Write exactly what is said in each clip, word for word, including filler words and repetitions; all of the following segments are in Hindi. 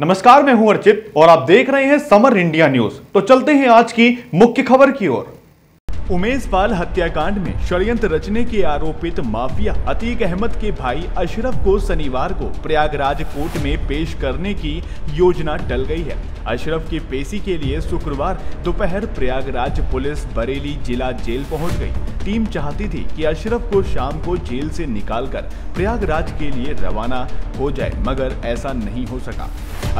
नमस्कार, मैं हूं अर्चित और आप देख रहे हैं समर इंडिया न्यूज। तो चलते हैं आज की मुख्य खबर की ओर। उमेश पाल हत्याकांड में षड्यंत्र रचने के आरोपित माफिया अतीक अहमद के भाई अशरफ को शनिवार को प्रयागराज कोर्ट में पेश करने की योजना टल गई है। अशरफ की पेशी के लिए शुक्रवार दोपहर प्रयागराज पुलिस बरेली जिला जेल पहुँच गयी। टीम चाहती थी कि अशरफ को शाम को जेल से निकालकर प्रयागराज के लिए रवाना हो जाए, मगर ऐसा नहीं हो सका।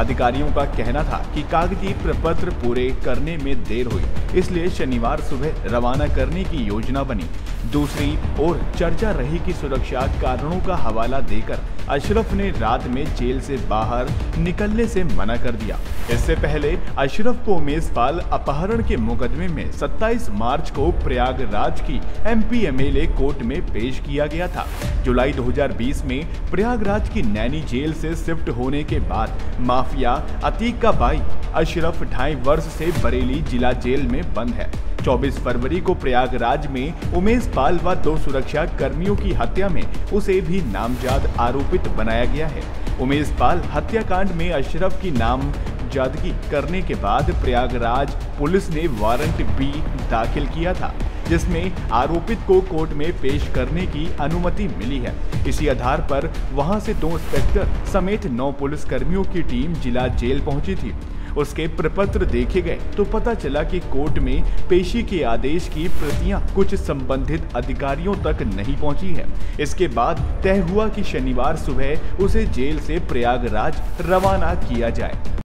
अधिकारियों का कहना था कि कागजी प्रपत्र पूरे करने में देर हुई, इसलिए शनिवार सुबह रवाना करने की योजना बनी। दूसरी ओर चर्चा रही कि सुरक्षा कारणों का हवाला देकर अशरफ ने रात में जेल से बाहर निकलने से मना कर दिया। इससे पहले अशरफ को उमेश पाल अपहरण के मुकदमे में सत्ताईस मार्च को प्रयागराज की एमपी एमएलए कोर्ट में पेश किया गया था। जुलाई दो हज़ार बीस में प्रयागराज की नैनी जेल से शिफ्ट होने के बाद माफिया अतीक का भाई अशरफ ढाई वर्ष से बरेली जिला जेल में बंद है। चौबीस फरवरी को प्रयागराज में उमेश पाल व दो सुरक्षा कर्मियों की हत्या में उसे भी नामजद आरोपित बनाया गया है। उमेश पाल हत्याकांड में अशरफ की नामजदगी करने के बाद प्रयागराज पुलिस ने वारंट भी दाखिल किया था, जिसमें आरोपित को कोर्ट में पेश करने की अनुमति मिली है। इसी आधार पर वहां से दो इंस्पेक्टर समेत नौ पुलिस कर्मियों की टीम जिला जेल पहुंची थी। उसके प्रपत्र देखे गए तो पता चला कि कोर्ट में पेशी के आदेश की प्रतियां कुछ संबंधित अधिकारियों तक नहीं पहुंची है। इसके बाद तय हुआ कि शनिवार सुबह उसे जेल से प्रयागराज रवाना किया जाए।